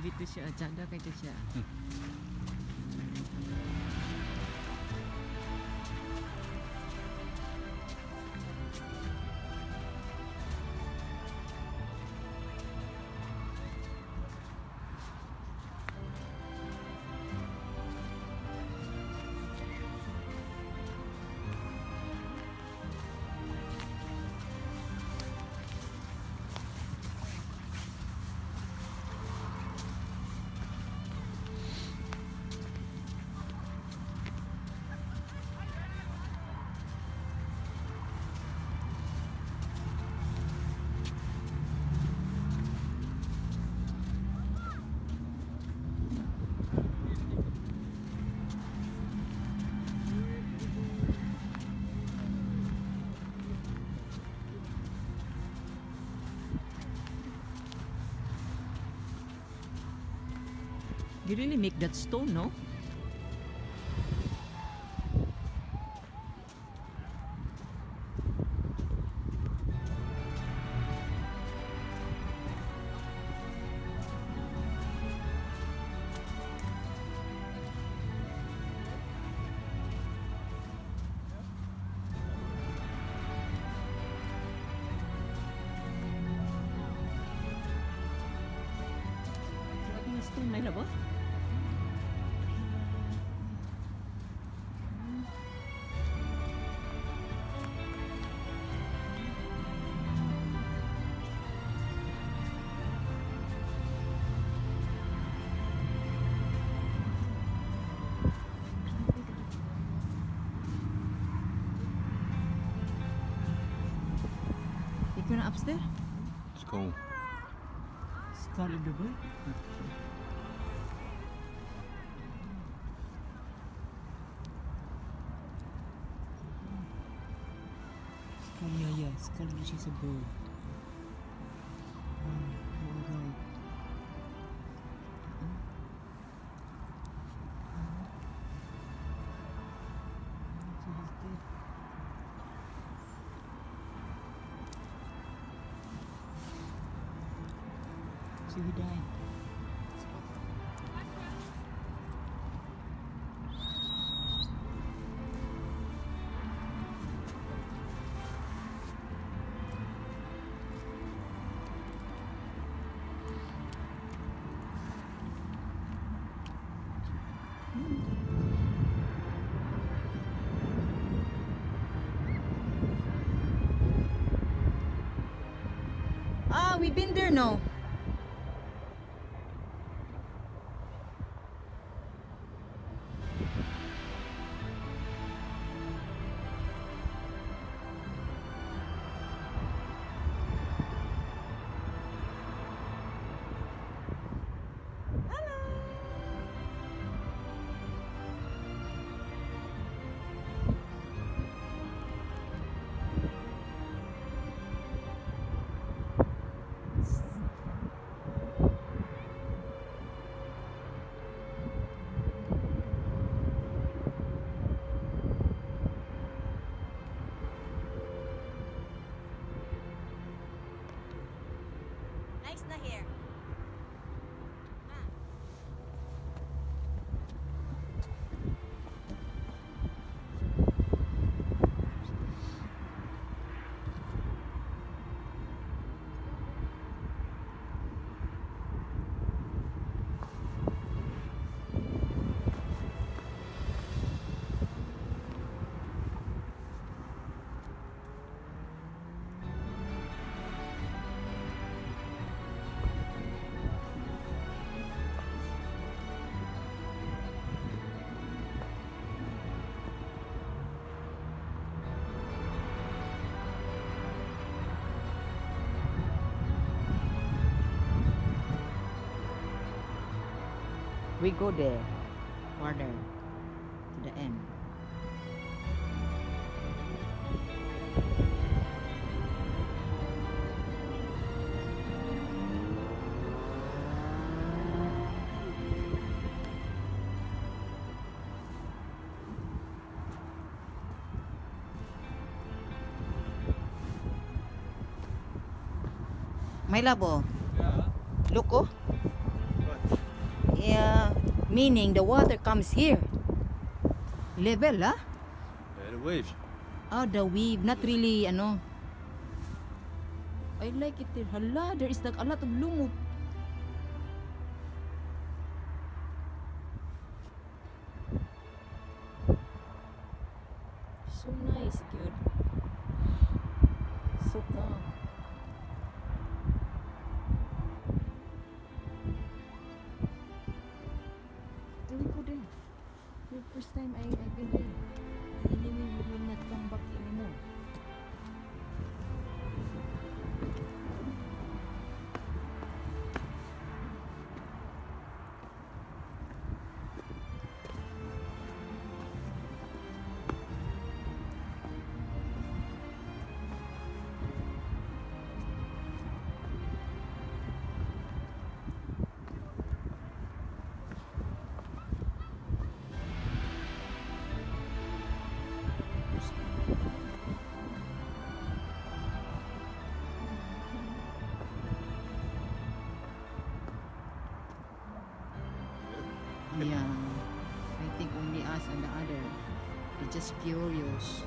Dito siya, tiyanda kayo siya. You really make that stone, no? May labot? You going upstairs? Let's go. It's called a double. It's called which is a bird. So he died. We've been there now. Nice na here. We go there, further to the end. May labo? Yeah. Look, oh. meaning the water comes here. Level, huh? The waves. Oh, the wave. Not really, ano. I like it there. Hala, there is like a lot of lumot. So nice, dude. So calm. Dali ko din. The first time I've been there. Anyway, we will not come back anymore. Yeah, I think only us and the other. They're just curious.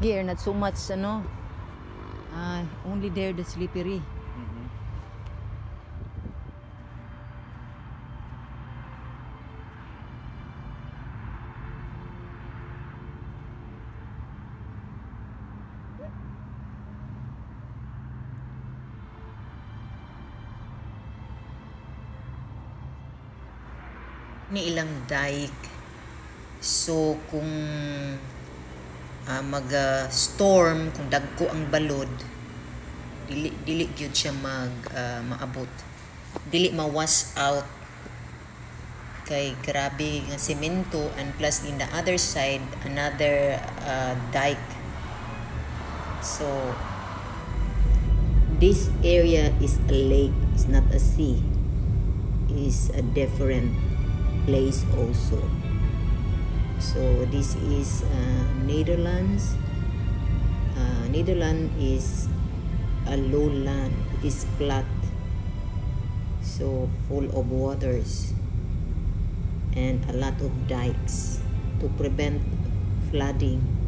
Here, not so much, ano. Only there the slippery. Ni ilang dike. So, kung mag-storm, kung dagko ang balod, dili gyud siya maabot, dili ma-wash out kay grabe nga semento. And plus in the other side another dike. So this area is a lake, it's not a sea, it's a different place also. So this is Netherlands. Netherlands is a lowland. It is flat, so full of waters and a lot of dikes. to prevent flooding.